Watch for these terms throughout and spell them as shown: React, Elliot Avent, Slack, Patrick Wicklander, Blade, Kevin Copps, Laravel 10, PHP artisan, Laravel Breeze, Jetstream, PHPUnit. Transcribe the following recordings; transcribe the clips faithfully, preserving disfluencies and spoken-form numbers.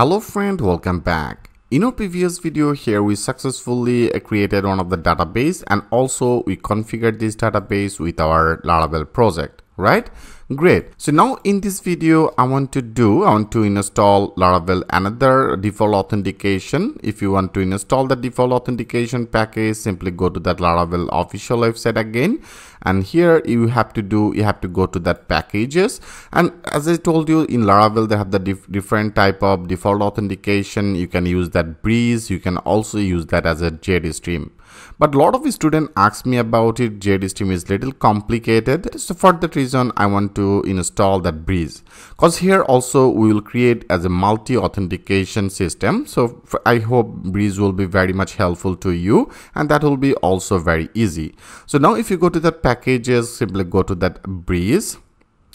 Hello friend, welcome back. In our previous video here, we successfully created one of the database and also we configured this database with our Laravel project, right? Great. So now in this video, I want to do, I want to install Laravel another default authentication. If you want to install the default authentication package, simply go to that Laravel official website again. And here you have to do, you have to go to that packages. And as I told you, in Laravel, they have the dif different type of default authentication. You can use that Breeze. You can also use that as a Jetstream. But a lot of students ask me about it. Jetstream is little complicated. So for that reason, I want to to install that Breeze, because here also we will create as a multi authentication system. So I hope Breeze will be very much helpful to you, and that will be also very easy. So now if you go to the packages, simply go to that Breeze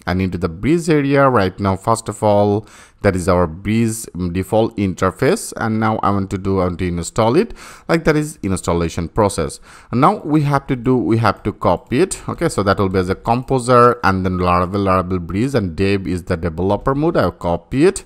and into the Breeze area. Right now, first of all, that is our Breeze default interface, and now I want to do I want to install it. Like that is installation process. And now we have to do we have to copy it. Okay, so that will be as a composer, and then Laravel Laravel Breeze, and Dave is the developer mode. I'll copy it.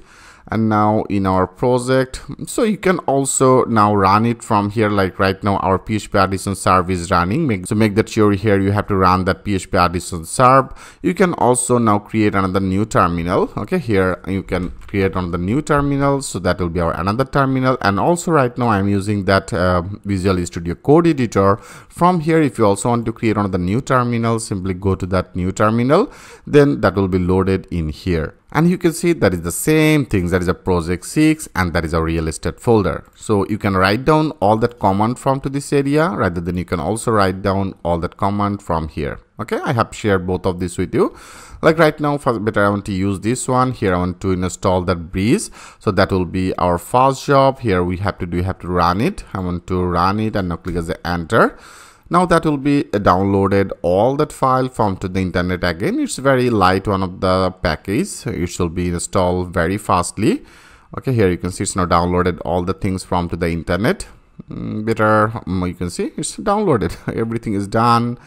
And now in our project, so you can also now run it from here. Like right now, our P H P artisan serve is running. Make, so make that sure here you have to run that P H P artisan serve. You can also now create another new terminal. Okay, here you can create on the new terminal. So that will be our another terminal. And also right now I'm using that uh, Visual Studio Code Editor. From here, if you also want to create on the new terminal, simply go to that new terminal. Then that will be loaded in here. And you can see that is the same thing. That is a project six, and that is a real estate folder. So you can write down all that command from to this area, rather than you can also write down all that command from here. Okay, I have shared both of these with you. Like right now, first better I want to use this one. Here I want to install that Breeze. So that will be our first job. Here we have to do, we have to run it. I want to run it and now click as the enter. Now that will be downloaded all that file from to the internet again. It's very light one of the package. So it should be installed very fastly. Okay, here you can see it's now downloaded all the things from to the internet. Mm, better you can see it's downloaded. Everything is done.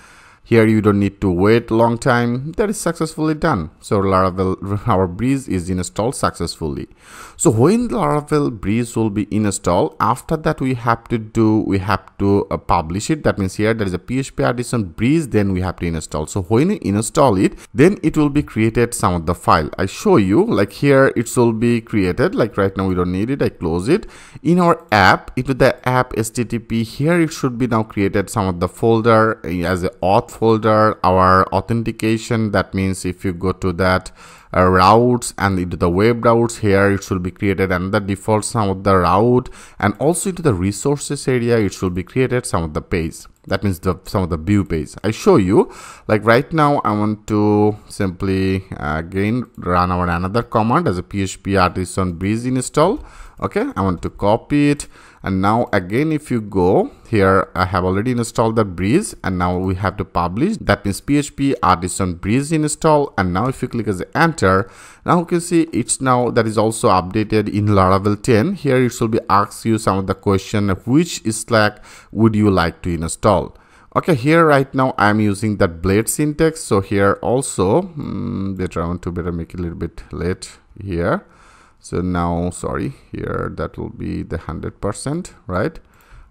Here you don't need to wait long time. That is successfully done. So Laravel, our Breeze is installed successfully. So when Laravel Breeze will be installed, after that we have to do, we have to uh, publish it. That means here there is a P H P artisan Breeze, then we have to install. So when you install it, then it will be created some of the file. I show you, like here it will be created. Like right now we don't need it. I close it. In our app, into the app H T T P, here it should be now created some of the folder as a auth folder, our authentication. That means if you go to that uh, routes and into the web routes, here it should be created under default some of the route, and also into the resources area it should be created some of the page. That means the some of the view page. I show you, like right now I want to simply uh, again run our another command as a P H P artisan Breeze install. Okay, I want to copy it, and now again if you go here, I have already installed the Breeze, and now we have to publish. That means P H P artisan Breeze install, and now if you click as enter, now you can see it's now that is also updated in Laravel ten. Here it should be asks you some of the question, which Slack would you like to install. Okay, here right now I'm using that Blade syntax. So here also hmm, better I want to better make it a little bit late here. So now, sorry, here that will be the one hundred percent, right?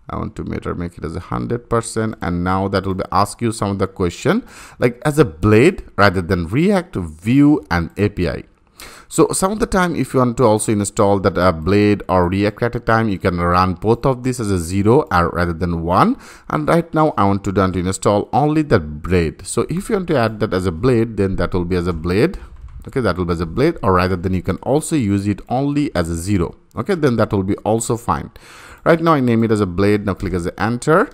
I want to make it as one hundred percent, and now that will be ask you some of the question, like as a Blade rather than React, Vue, and A P I. So some of the time, if you want to also install that uh, Blade or React at a time, you can run both of these as a zero or rather than one. And right now I want to done to install only that Blade. So if you want to add that as a Blade, then that will be as a Blade. Okay, that will be as a Blade, or rather than you can also use it only as a zero. Okay, then that will be also fine. Right now I name it as a Blade. Now click as a enter,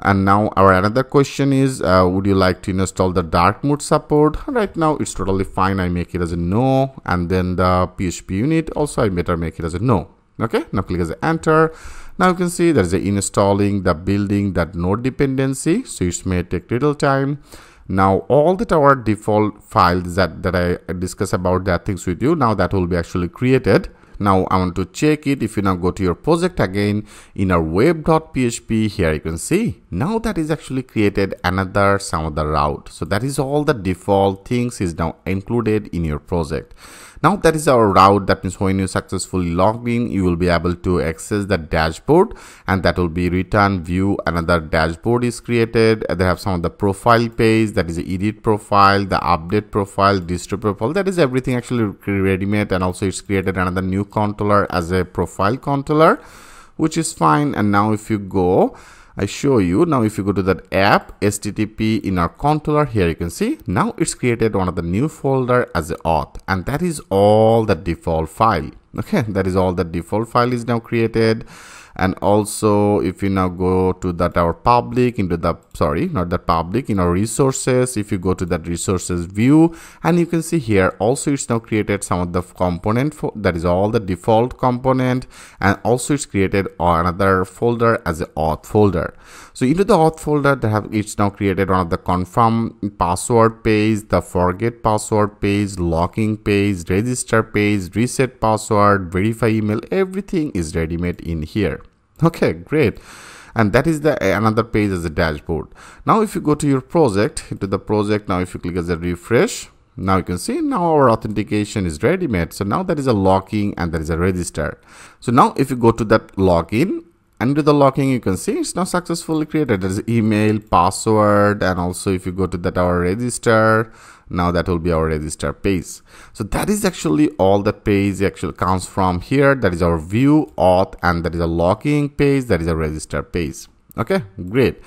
and now our another question is uh, would you like to install the dark mode support. Right now it's totally fine. I make it as a no, and then the PHPUnit also I better make it as a no. Okay, now click as a enter. Now you can see there is a installing the building that node dependency, so it may take little time. Now all that our default files that that I discuss about that things with you, now that will be actually created. Now I want to check it. If you now go to your project again in our web.php, here you can see now that is actually created another some of the route. So that is all the default things is now included in your project. Now that is our route. That means when you successfully logged in, you will be able to access the dashboard, and that will be return view. Another dashboard is created. They have some of the profile page, that is the edit profile, the update profile, distribute profile. That is everything actually ready-made, and also it's created another new controller as a profile controller, which is fine. And now if you go, I show you now if you go to that app H T T P in our controller, here you can see now it's created one of the new folder as a auth, and that is all the default file. Okay, that is all the default file is now created. And also if you now go to that our public into the sorry not the public in our resources, if you go to that resources view, and you can see here also it's now created some of the component for that is all the default component, and also it's created another folder as a auth folder. So into the auth folder they have it's now created one of the confirm password page, the forget password page, locking page, register page, reset password, verify email, everything is ready-made in here. Okay, great. And that is the another page as a dashboard. Now if you go to your project, into the project, now if you click as a refresh, now you can see now our authentication is ready-made. So now that is a login and that is a register. So now if you go to that login, under the login you can see it's now successfully created. There's email, password, and also if you go to that our register, now that will be our register page. So that is actually all the page actually comes from here. That is our view, auth, and that is a login page, that is a register page. Okay, great.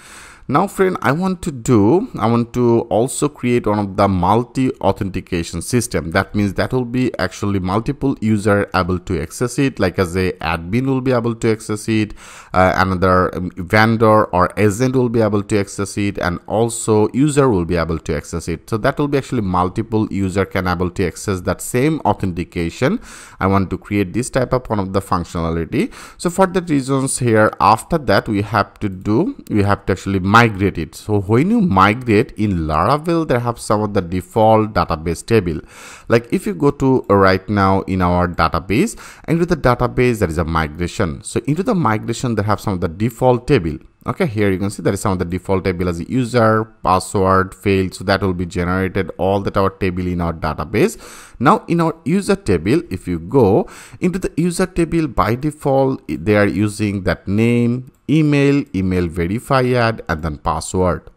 Now friend, I want to do, I want to also create one of the multi authentication system. That means that will be actually multiple user able to access it, like as a admin will be able to access it, uh, another vendor or agent will be able to access it, and also user will be able to access it. So that will be actually multiple user can able to access that same authentication. I want to create this type of one of the functionality. So for the reasons here, after that we have to do, we have to actually migrate it. So when you migrate in Laravel, they have some of the default database table. Like if you go to right now in our database, and with the database there is a migration. So into the migration they have some of the default table. Okay, here you can see there is some of the default table as a user, password, failed. So that will be generated all that our table in our database. Now in our user table, if you go into the user table, by default they are using that name, email, email verify ad, and then password.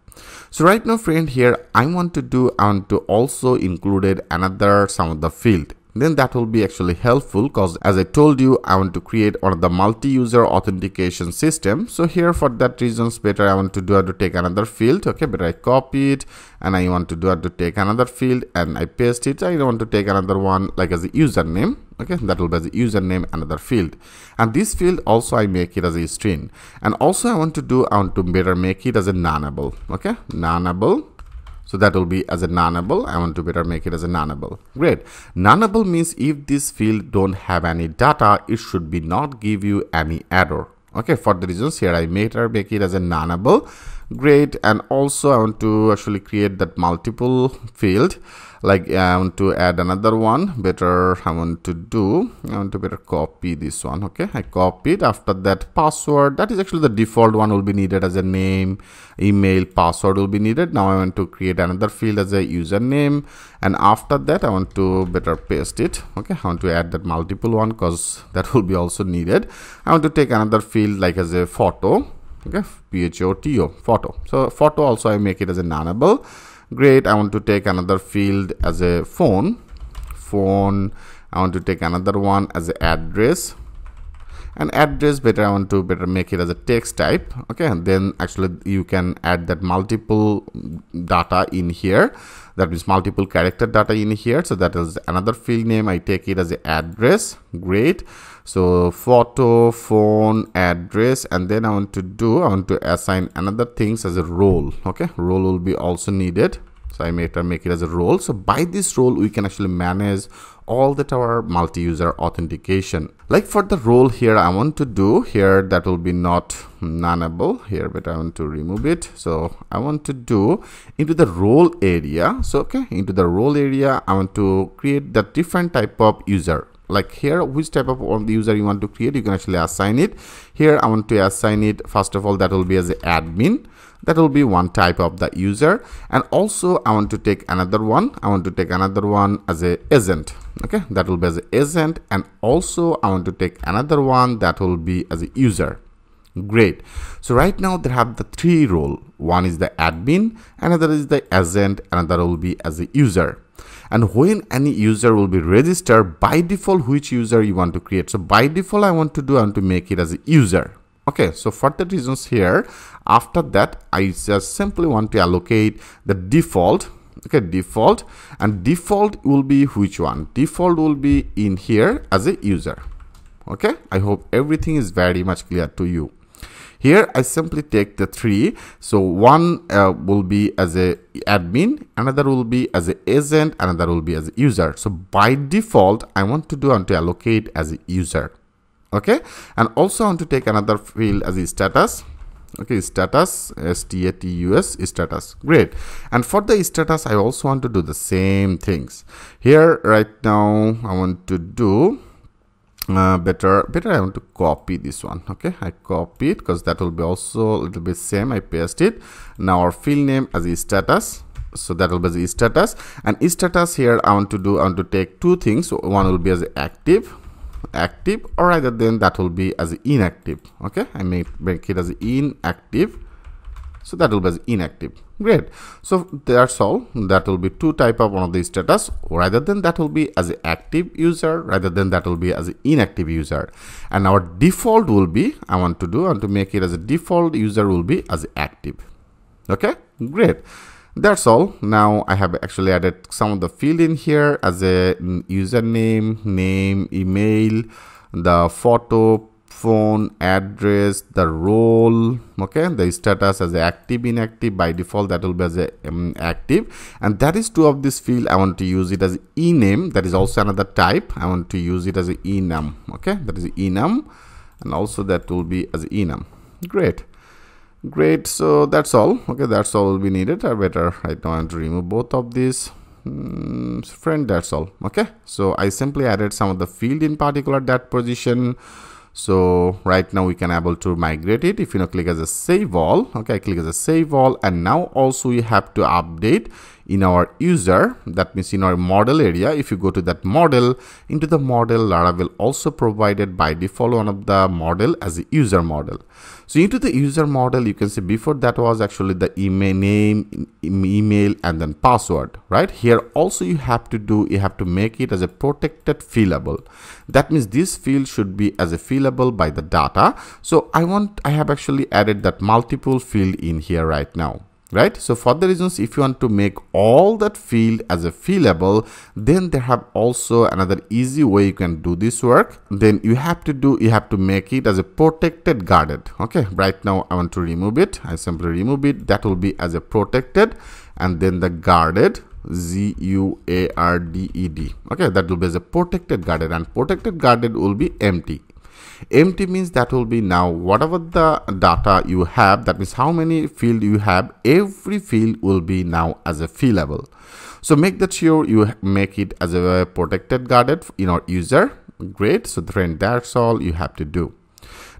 So right now friend, here I want to do I want to also included another some of the field. Then that will be actually helpful, because as I told you, I want to create one of the multi-user authentication system. So here for that reasons, better I want to do I have to take another field. Okay, but I copy it and I want to do I have to take another field and I paste it. I want to take another one like as a username. Okay, that will be the username, another field, and this field also I make it as a string. And also I want to do I want to better make it as a nullable. Okay, nullable. So that will be as a nullable. I want to better make it as a nullable. Great. Nullable means if this field don't have any data, it should be not give you any error. Okay, for the reasons here I made her make it as a nullable. Great. And also I want to actually create that multiple field. Like I want to add another one. Better I want to do I want to better copy this one. Okay, I copied. After that, password, that is actually the default one will be needed as a name, email, password will be needed. Now I want to create another field as a username, and after that I want to better paste it. Okay, I want to add that multiple one because that will be also needed. I want to take another field like as a photo. Okay, P H O T O, photo. So photo also I make it as a nullable. Great. I want to take another field as a phone. Phone. I want to take another one as an address. And address, better I want to better make it as a text type. Okay, and then actually you can add that multiple data in here. That means multiple character data in here. So that is another field name. I take it as an address. Great. So photo, phone, address, and then I want to do I want to assign another things as a role. Okay, role will be also needed. So I made make it as a role. So by this role we can actually manage all that our multi-user authentication. Like for the role here, I want to do here that will be not nullable here, but I want to remove it. So I want to do into the role area. So okay, into the role area I want to create the different type of user. like here which type of user you want to create, you can actually assign it. Here I want to assign it, first of all, that will be as admin. That will be one type of the user, and also I want to take another one. I want to take another one as a agent. Okay, that will be as a agent, and also I want to take another one that will be as a user. Great. So right now they have the three role. One is the admin, another is the agent, another will be as a user. And when any user will be registered, by default which user you want to create. So by default I want to do I want to make it as a user. Okay, so for the reasons here, after that I just simply want to allocate the default. Okay, default, and default will be which one? Default will be in here as a user. Okay, I hope everything is very much clear to you. Here I simply take the three. So one uh, will be as a admin, another will be as a agent, another will be as a user. So by default I want to do I want to allocate as a user. Okay, and also I want to take another field as a status. Okay, status, S T A T U S, status. Great. And for the status I also want to do the same things. Here right now I want to do uh, better better I want to copy this one. Okay, I copy it because that will be also a little bit same. I paste it. Now our field name as a status. So that will be the status, and status here I want to do I want to take two things. So one will be as active active or rather than that will be as inactive. Okay, I may make it as inactive, so that will be as inactive. Great. So that's all. That will be two type of one of the status, rather than that will be as active user, rather than that will be as inactive user. And our default will be I want to do and to make it as a default user will be as active. Okay, great. That's all. Now I have actually added some of the field in here as a username, name, email, the photo, phone, address, the role. Okay, the status as active, inactive. By default that will be as a, um, active, and that is two of this field. I want to use it as ename. That is also another type. I want to use it as a enum. Okay, that is enum, and also that will be as enum. Great. Great, so that's all. Okay, that's all will be needed. I better I don't want to remove both of these mm, friend. That's all. Okay, so I simply added some of the field in particular that position. So right now we can able to migrate it. If you know, click as a save all. Okay, I click as a save all, and now also we have to update in our user. That means in our model area. If you go to that model, into the model, Laravel also provided by default one of the model as a user model. So into the user model, you can see before that was actually the email name, email, and then password. Right here also you have to do you have to make it as a protected fillable. That means this field should be as a fillable by the data. So I want I have actually added that multiple field in here right now. Right, so for the reasons, if you want to make all that field as a fillable, then they have also another easy way you can do this work. Then you have to do you have to make it as a protected guarded. Okay, right now I want to remove it. I simply remove it. That will be as a protected, and then the guarded, G U A R D E D. Okay, that will be as a protected guarded, and protected guarded will be empty. Empty means that will be now whatever the data you have, that means how many field you have, every field will be now as a fillable. So make that sure you make it as a protected guarded in our user. Great, so friend, that's all you have to do.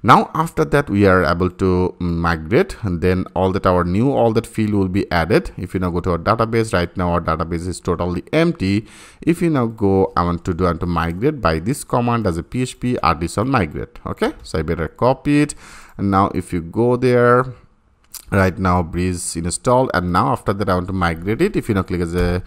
Now after that we are able to migrate, and then all that our new all that field will be added. If you now go to our database, right now our database is totally empty. If you now go, I want to do I want to migrate by this command as a P H P artisan migrate. Okay, so I better copy it. And now if you go there, right now Breeze installed, and now after that I want to migrate it. If you now click as a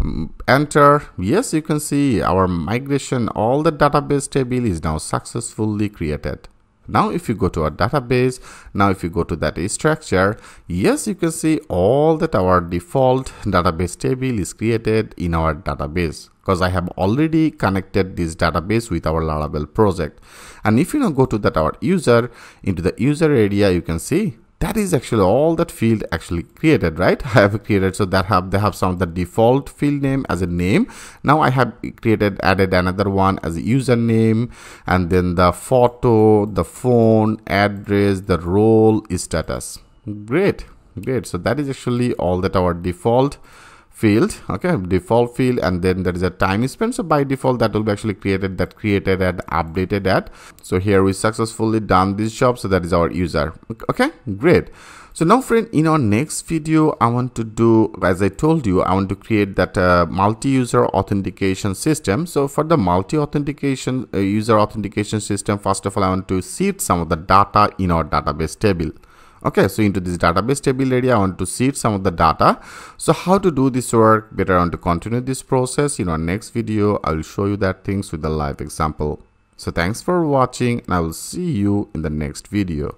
um, enter, yes, you can see our migration, all the database table is now successfully created. Now if you go to our database, now if you go to that structure, yes, you can see all that our default database table is created in our database, because I have already connected this database with our Laravel project. And if you now go to that our user, into the user area, you can see that is actually all that field actually created, right? I have created, so that have they have some of the default field name as a name. Now I have created added another one as a username, and then the photo, the phone, address, the role, status. Great, great. So that is actually all that our default field, okay, default field, and then there is a time spent. So by default that will be actually created, that created and updated at. So here we successfully done this job. So that is our user. Okay, great. So now friend, in our next video, I want to do, as I told you, I want to create that uh, multi-user authentication system. So for the multi-authentication uh, user authentication system, first of all, I want to seed some of the data in our database table. Okay, so into this database table area, I want to seed some of the data. So how to do this work? Better I want to continue this process. In our next video, I will show you that things with a live example. So thanks for watching, and I will see you in the next video.